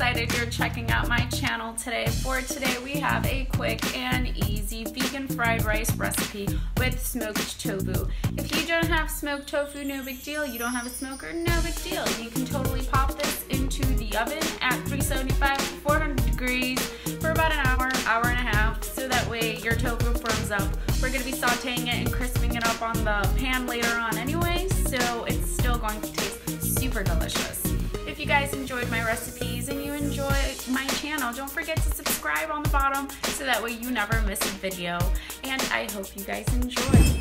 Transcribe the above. excited you're checking out my channel today. For today, we have a quick and easy vegan fried rice recipe with smoked tofu. If you don't have smoked tofu, no big deal. You don't have a smoker, no big deal. You can totally pop this into the oven at 375 to 400 degrees for about an hour, hour and a half, so that way your tofu firms up. We're gonna be sauteing it and crisping it up on the pan later on anyway, so it's still going to taste super delicious. If you guys enjoyed my recipes and you enjoy my channel, don't forget to subscribe on the bottom so that way you never miss a video. And I hope you guys enjoy.